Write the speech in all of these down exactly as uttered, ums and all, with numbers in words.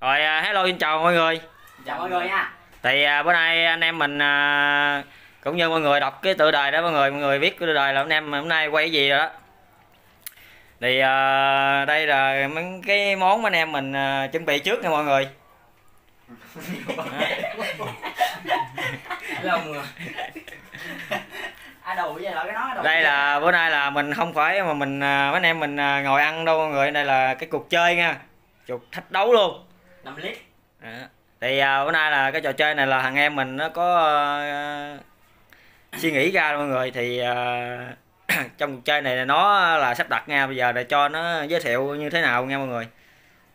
Rồi hello, xin chào mọi người. Chào mọi người nha. Thì à, bữa nay anh em mình à, cũng như mọi người đọc cái tựa đề đó, mọi người mọi người biết cái tựa đề là anh em hôm nay quay cái gì rồi đó. Thì à, đây là mấy cái món anh em mình à, chuẩn bị trước nha mọi người. Đây là bữa nay là mình không phải mà mình mấy anh em mình ngồi ăn đâu mọi người, đây là cái cuộc chơi nha, cuộc thách đấu luôn. năm lít. À, thì à, bữa nay là cái trò chơi này là thằng em mình nó có à, suy nghĩ ra mọi người. Thì à, trong cuộc chơi này nó là sắp đặt nha, bây giờ để cho nó giới thiệu như thế nào nha mọi người.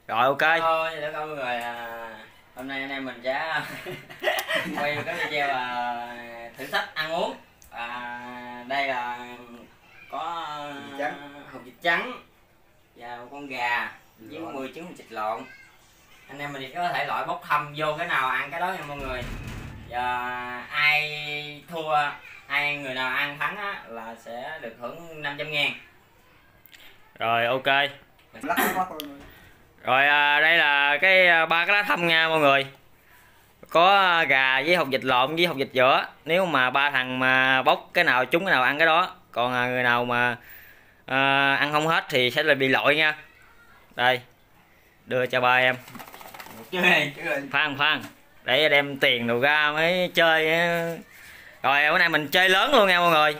Rồi ok. Thôi được không mọi người. À, hôm nay anh em mình sẽ quay một cái video là thử thách ăn uống. À, đây là có hột vịt trắng và một con gà với mười trứng vịt lộn. Anh em mình thì có thể loại bốc thăm vô cái nào ăn cái đó nha mọi người. Giờ ai thua, ai người nào ăn thắng á, là sẽ được hưởng năm trăm ngàn. Rồi ok. Rồi à, đây là cái ba cái lá thăm nha mọi người. Có gà với hột vịt lộn với hột vịt giữa. Nếu mà ba thằng mà bốc cái nào trúng cái nào ăn cái đó. Còn à, người nào mà à, ăn không hết thì sẽ là bị loại nha. Đây, đưa cho ba em. Chơi, chơi. Phan Phan để đem tiền đồ ra mới chơi. Rồi bữa nay mình chơi lớn luôn nha mọi người.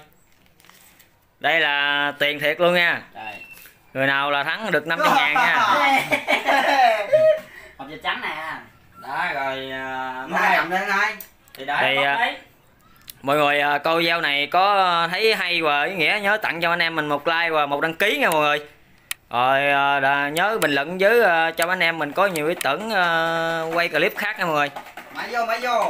Đây là tiền thiệt luôn nha. Đây. Người nào là thắng được năm trăm ngàn nha. Hộp vịt trắng nè. Đó rồi nay hôm nay thì đấy thì, mọi người coi video này có thấy hay và ý nghĩa nhớ tặng cho anh em mình một like và một đăng ký nha mọi người. Rồi nhớ bình luận dưới cho anh em mình có nhiều ý tưởng quay clip khác nha mọi người. Máy vô máy vô.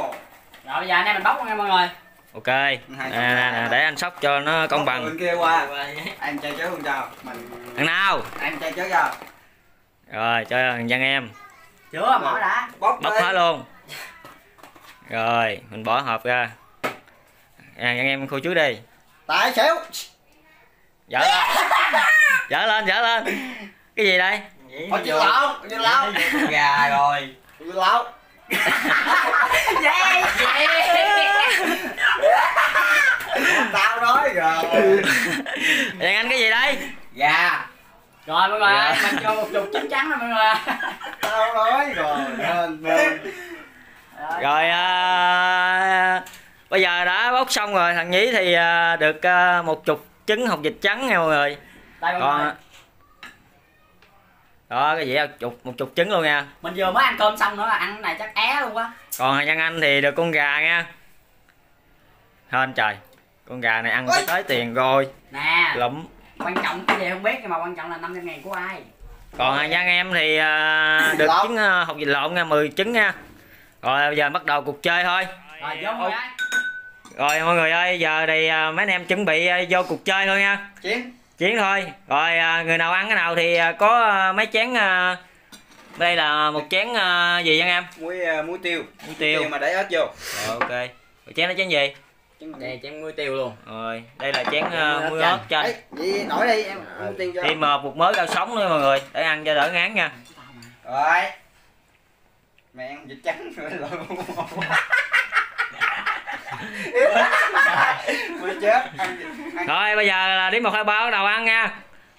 Rồi bây giờ anh em mình bóc nha mọi người. Ok. Nè, nè, để anh sóc cho nó công bằng. Bên kia qua. Anh chơi chớ không chào. Mình thằng nào? Anh chơi chớ giờ. Rồi chơi thằng dân em. Chưa bỏ đã. Bóc hết luôn. Rồi, mình bỏ hộp ra. À, dân em khu trước đi. Tại xéo. Dạ. Dở lên, dở lên. Cái gì đây? Thôi chịu lẩu, chịu lẩu. Gà rồi. Chịu lẩu. Vậy tao nói rồi. Vậy anh cái gì đây? Gà. Rồi mọi người ơi, yeah. Mình cho một chục trứng trắng rồi mọi người. Tao nói rồi. Nên, nên. Rồi à, bây giờ đã bốc xong rồi, thằng Nhí thì à, được à, một chục trứng hột vịt trắng nha mọi người. Đây, còn... Đó cái gì chục một chục trứng luôn nha. Mình vừa mới ăn cơm xong nữa, ăn cái này chắc é luôn quá. Còn dân anh thì được con gà nha. Hên trời, con gà này ăn tới tiền rồi. Nè. Lụm. Quan trọng cái gì không biết nhưng mà quan trọng là năm trăm ngàn của ai. Còn dân em thì uh, được trứng uh, hột vịt lộn nha, mười trứng nha. Rồi bây giờ bắt đầu cuộc chơi thôi. Rồi vô mọi người. Rồi mọi người ơi, giờ thì uh, mấy anh em chuẩn bị uh, vô cuộc chơi thôi nha. Chiến. Chiến thôi. Rồi người nào ăn cái nào thì có mấy chén. Đây là một chén gì anh em? Muối muối tiêu. Muối tiêu. Tiêu mà để ớt vô. Rồi ok. Rồi chén đó chén gì? Đây chén muối tiêu luôn. Rồi, đây là chén uh, muối ớt chanh. Vậy đổi đi em muối tiêu cho. Thêm một mớ rau sống nữa mọi người, để ăn cho đỡ ngán nha. Rồi. Mẹ ăn vịt trắng rồi luôn. Rồi bây giờ là đến một hai ba bắt đầu ăn nha.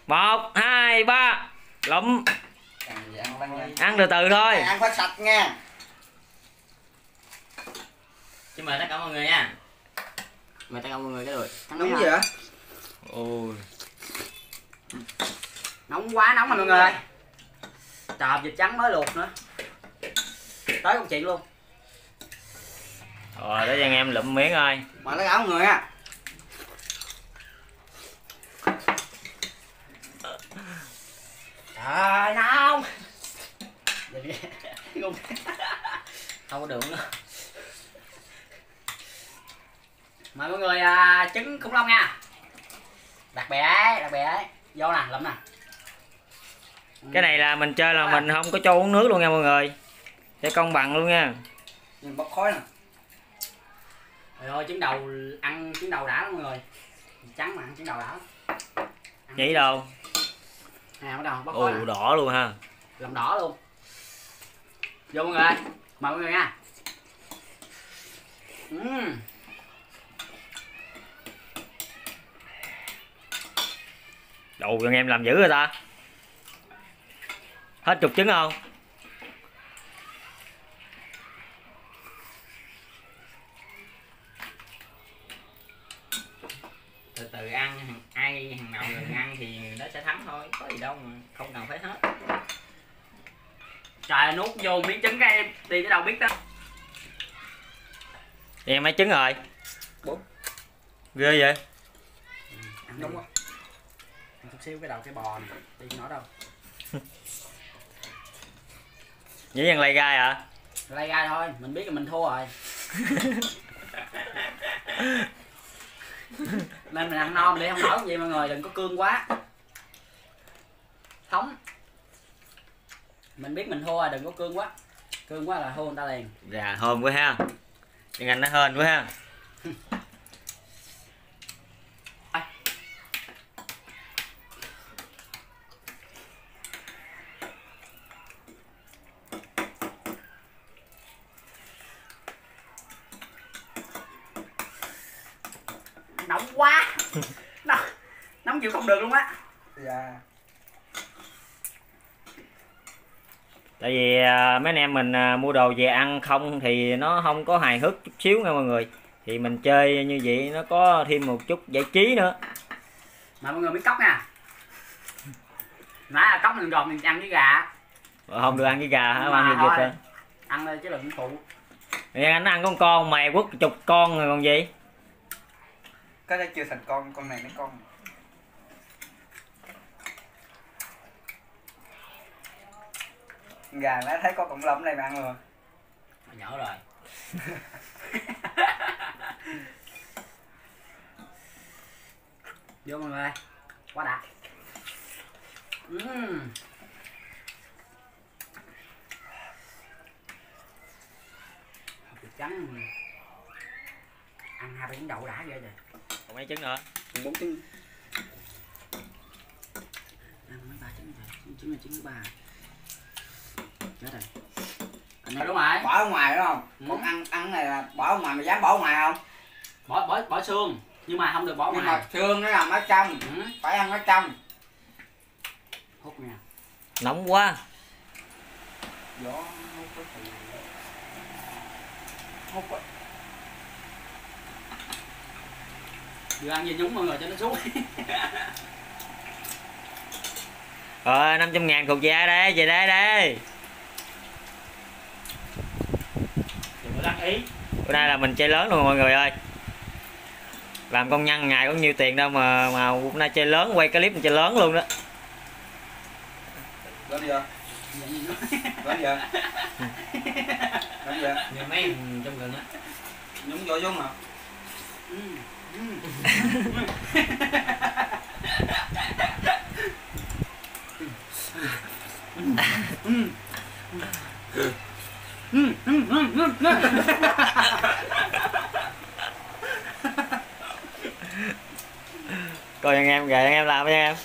Một hai ba lụm ăn từ từ thôi, ăn phải sạch nha. Xin mời tất cả mọi người nha, mời tất cả mọi người cái đùi nóng gì vậy? Ôi nóng quá, nóng rồi mọi người ơi. Trời, vịt trắng mới luộc nữa, tới công chuyện luôn. Rồi để anh em lụm miếng thôi. Mà nó áo người á. Trời nào. Không có đường nữa. Mời mọi người à, trứng khủng long nha. Đặc biệt ấy, đặc biệt ấy. Vô nè, lụm nè. Cái này là mình chơi là đó mình à. Không có cho uống nước luôn nha mọi người. Để công bằng luôn nha. Nhưng bốc khói nè. Trời ơi, trứng đầu ăn trứng đầu đã lắm mọi người. Trắng mà ăn trứng đầu đã. Nhảy đâu? Nè bắt đầu, bắt đầu. Ồ, đỏ luôn ha. Lòng đỏ luôn. Vô mọi người, mời mọi người nha. Uhm. Đồ anh em làm dữ rồi ta. Hết chục trứng không? Từ từ ăn, ai hàng nào người ăn thì nó sẽ thắng thôi, có gì đâu mà không cần phải hết. Trời, nuốt vô miếng trứng các em, đi tới đâu biết đó. Em mấy trứng rồi? Bốn. Ghê vậy? Ừ, ăn đúng không? Ăn chút xíu cái đầu cái bò này, đi nó đâu. Dĩ nhiên lay gai hả? Lay gai thôi, mình biết là mình thua rồi. Nên mình ăn no mình đi, không nổi gì mọi người, đừng có cương quá. Thống. Mình biết mình thua rồi, đừng có cương quá. Cương quá là thua người ta liền. Dạ, hên quá ha. Tiếng Anh nó hên quá ha. Nóng quá. Nóng, nóng chịu không được luôn á. Dạ. Tại vì mấy anh em mình mua đồ về ăn không thì nó không có hài hước chút xíu nha mọi người. Thì mình chơi như vậy nó có thêm một chút giải trí nữa. Mà mọi người biết cóc nha. Nãy là cóc mình gọt mình ăn với gà. Không được ăn với gà hả? Ăn với vịt. Ăn đây chứ đừng phụ. Anh ăn con con mày quất chục con rồi còn gì. Cái này chưa thành con, con này nó con. Gà nó thấy có cọng lông này mà ăn rồi. Nhỏ rồi. Vô mọi người, quá đã. Uhm. Trắng ăn hai bánh đậu đã vậy rồi. Còn mấy trứng nữa? Bốn trứng. Ăn mấy ba trứng rồi, trứng là trứng thứ ba. Chết rồi. Anh đúng rồi. Bỏ ở ngoài đúng không? Ừ. Muốn ăn ăn này là bỏ ở ngoài, mày dám bỏ ở ngoài không? Bỏ bỏ bỏ xương, nhưng mà không được bỏ ngoài. Nhưng mà xương nó làm ở trong, ừ. Phải ăn ở trong. Hút nha. Nóng quá. Gió hút cái gì? Hút quá. Vừa ăn vừa nhúng mọi người cho nó xuống. Ờ năm trăm ngàn thuộc về ai đây? Về đây đây. Bữa nay là mình chơi lớn luôn mọi người ơi. Làm công nhân ngày có nhiêu tiền đâu mà mà hôm nay chơi lớn, quay clip mình chơi lớn luôn đó. Lớn chưa? Lớn chưa? Lớn chưa? Nhiều mấy trong gần á. Nhúng vô vô mà. Coi anh em kìa, anh em làm nha em.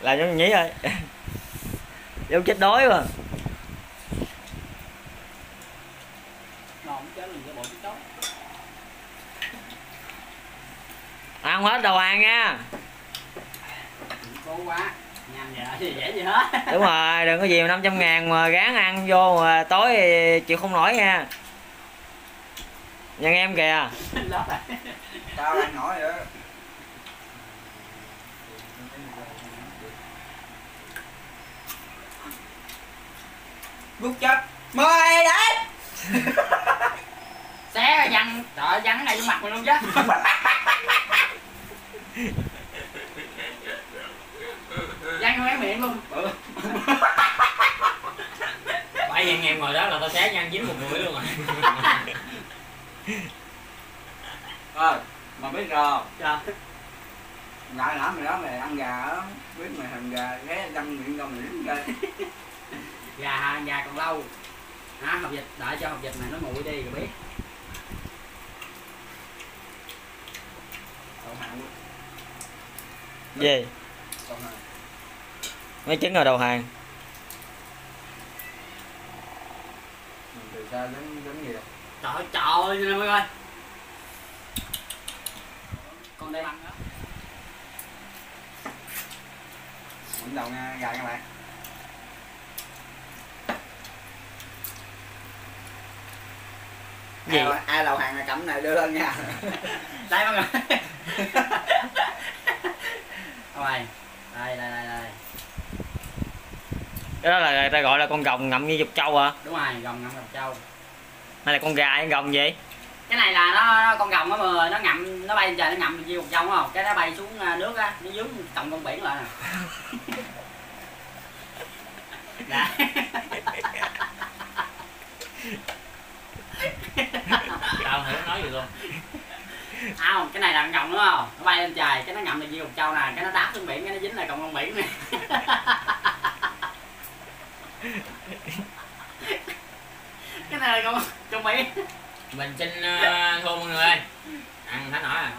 Làm giống nhí thôi. Giống chết đói mà. Ăn hết đồ ăn nha. Cố quá. Đúng rồi, đừng có gì mà năm trăm ngàn mà ráng ăn vô mà tối chịu không nổi nha. Nhân em kìa. Tao ăn nổi vậy. Bút chết. Mời đấy. Xé văng, trời văng này vô mặt mình luôn chứ. Văng mấy miệng luôn. Ừ. Bãi văng em ngồi đó là tao xé văng dính một mũi luôn rồi. Ờ, mà biết rồi. Dạ. Ngại lắm mày đó mày ăn gà đó, biết mày thằng gà ghé răng miệng rồng miệng ra. Gà hả, gà còn lâu. Hả, hộp vịt, đợi cho hộp vịt này nó nguội đi rồi biết. Đậu hàng luôn. Gì? Đậu hàng. Mấy trứng ở đầu hàng. sao dính dính gì vậy? Trời trời ơi mọi người. Con đây bằng đó. Quấn đầu nha gà các bạn. Gì? Ai, ai lầu hàng này cẩm này đưa lên nha. Đây mọi người. Đây, đây, đây, đây. Cái đó là người ta gọi là con rồng ngậm như dục trâu hả? À? Đúng rồi, rồng ngậm dục trâu. Hay là con gà hay rồng vậy? Cái này là nó, nó con rồng đó mọi người, nó ngậm, nó bay trời nó ngậm như dục trâu đúng không? Cái nó bay xuống nước á, nó dướng tầm con biển lại nè. Dạ. Tao hiểu nói gì luôn. À, không, cái này là con rồng đúng không? Nó bay lên trời, cái nó ngậm được như dục trâu nè, cái nó đáp xuống biển, cái nó dính lại cộng con biển này. Cái này con con biển. Mình xin uh, thua mọi người ơi. Ăn hết nổi à.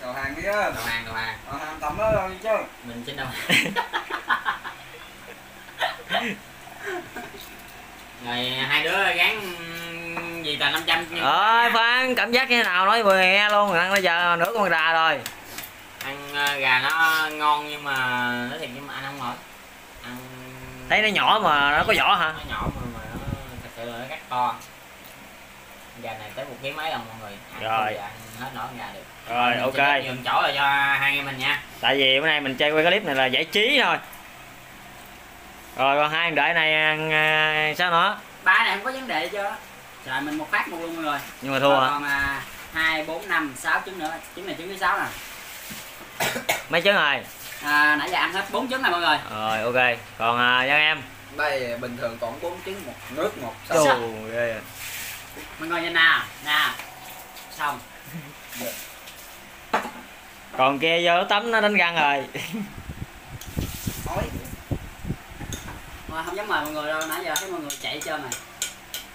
Đầu hàng đi chứ. Đầu hàng, đầu hàng. Đầu hàng tầm đó rồi chứ. Mình xin đầu hàng. Rồi hai đứa gán gì là năm trăm. Ơi Phan, cảm giác như thế nào nói vừa nghe luôn, ăn bây giờ nửa con gà rồi. Ăn gà nó ngon nhưng mà nó thiệt nhưng mà ăn không nổi. Ăn thấy nó nhỏ mà nó có vỏ hả? Nó nhỏ mà, mà nó thật sự là nó rất to. Gà này tới một ký mấy đồng mọi người. Ăn rồi. Ăn hết nổi con gà được. Rồi mình ok. Nhường chỗ là cho hai em mình nha. Tại vì bữa nay mình chơi quay cái clip này là giải trí thôi. Rồi còn hai để này ăn sao nữa? Ba này không có vấn đề chưa? Rồi mình một phát mua luôn mọi người. Nhưng mà thua rồi, hả? Còn à, hai, bốn, năm, sáu trứng nữa. Trứng này trứng thứ sáu nè. Mấy trứng rồi? À, nãy giờ ăn hết bốn trứng này mọi người. Rồi ok. Còn à, dân em. Đây bình thường còn bốn trứng một nước một sáu. Ghê à. Mọi người nhìn nào, nào. Xong. Còn kia vô tắm nó đánh răng rồi. Ôi. Mà không dám mời mọi người đâu, nãy giờ thấy mọi người chạy chơi này.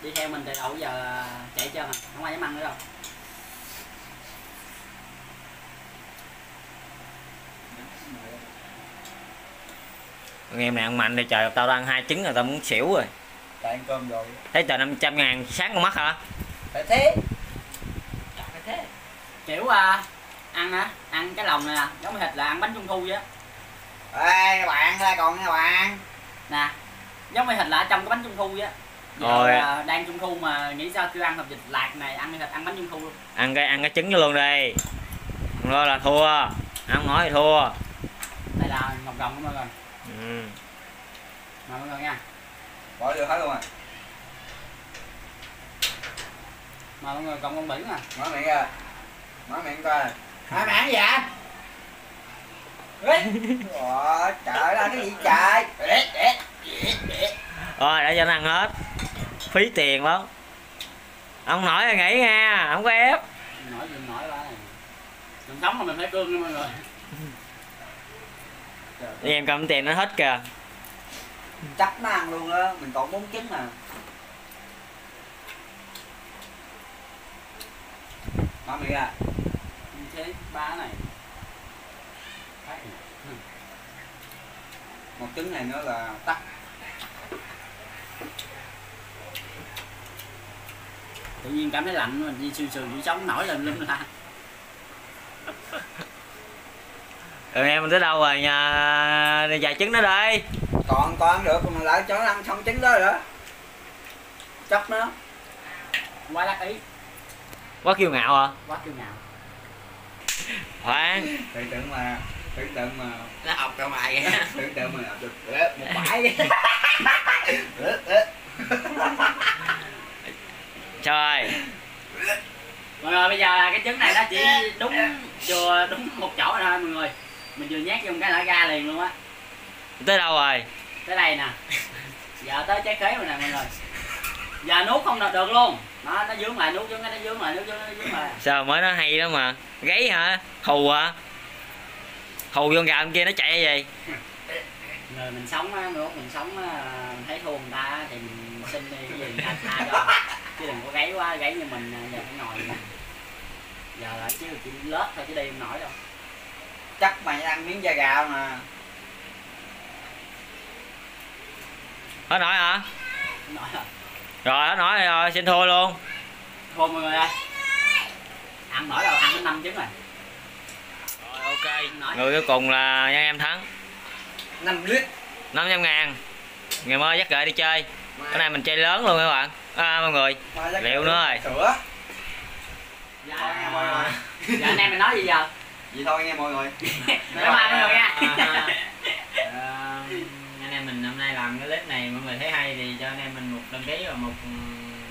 Đi theo mình từ đầu giờ chạy chơi mà, không ai dám ăn nữa đâu. Con em này ăn mạnh đi trời, tao đang hai trứng rồi tao muốn xỉu rồi. Tại ăn cơm rồi. Thấy trời năm trăm ngàn sáng con mắt hả? Phải thế. Trời phải thế. Kiểu à, ăn hả? Ăn cái lòng này nè, giống thịt là ăn bánh trung thu vậy á. Ê các bạn, ra còn các bạn. Nè, giống thịt là ở trong cái bánh trung thu vậy á. Rồi à, đang trung thu mà nghĩ sao kêu ăn hộp vịt lạc này, ăn thịt ăn bánh trung thu luôn. Ăn cái ăn cái trứng luôn đi. Rồi là thua. Ăn nói thì thua. Đây là ngọc rồng đúng không rồi. Ừ. Mời mọi người nha. Bỏ vô hết luôn rồi. Mời mọi người cộng con bỉnh nè. Mở miệng ra. Mở miệng coi. Mở miệng gì vậy? Ủa, trời ơi, cái gì trời. Rồi để cho nó ăn hết. Phí tiền lắm. Ông nổi là nghỉ nha, không có ép. Nổi gì nổi lại. Mình sống mà mình phải cương nha mọi người. Đi em cầm tiền nó hết kìa. Chắc nó ăn luôn á, mình còn bốn trứng mà. Mở miệng ra. Mình chế ba này. Một trứng này nữa là tắt. Tự nhiên cảm thấy lạnh mình đi sương sương chỉ sống nổi lên lưng ra. Ừ, em mình tới đâu rồi nhà vài trứng nữa đây. Còn con ăn được còn lại cho nó ăn xong trứng đó nữa. Chóc nó. Quá đắc ý. Quá kiêu ngạo hả? À? Quá kiêu ngạo. Khoan. Tự tưởng mà tưởng tượng mà nó ọc ra ngoài kìa. Tưởng tượng mà ọc được một bãi. Trời. Mọi người bây giờ là cái trứng này nó chỉ đúng vừa đúng một chỗ thôi mọi người. Mình vừa nhét vô cái là ra liền luôn á. Tới đâu rồi? Tới đây nè. Giờ tới trái khế rồi nè mọi người. Giờ nuốt không được luôn. Đó, nó dướng lại nuốt dướng cái nó dướng lại nuốt dướng nó dướng lại. Sao mới nó hay đó mà. Gáy hả? Hù hả? Hù vô con gà bên kia nó chạy ra vậy. Người mình sống á, nuốt mình sống á, mình thấy thua người ta thì mình xin đi cái gì người ta tha cho. Chứ đừng có gáy quá, gáy như mình giờ cũng nồi nữa. Giờ là chứ chỉ lết thôi chứ đi không nổi đâu. Chắc mày ăn miếng da gà mà. Hết nổi hả? Rồi hết nói rồi, xin thua luôn. Thua mọi người ơi. Ăn nổi đâu, ăn đến năm trứng rồi. Rồi ok, người cuối cùng là Nhân Em thắng. năm trăm ngàn. Ngày mai dắt gợi đi chơi. Cái này mình chơi lớn luôn các bạn. À mọi người. Liệu nữa rồi. Sữa. Dạ anh mọi người. Dạ anh em mình nói gì giờ? Vậy thôi nghe mọi người. Bye bye mọi người nha. Anh em mình hôm nay làm cái clip này mọi người thấy hay thì cho anh em mình một đăng ký và một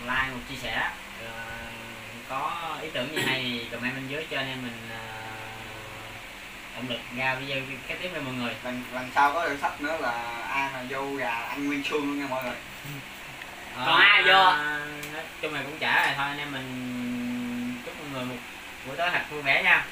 like, một chia sẻ. Rồi, có ý tưởng gì hay thì comment bên dưới cho anh em mình động lực ra video kế tiếp nha mọi người. Lần, lần sau có được sách nữa là ai mà vô gà ăn nguyên xương luôn nha mọi người. Ờ, còn ai vô nói chung này cũng trả rồi thôi, anh em mình chúc mọi người một buổi tối thật vui vẻ nha.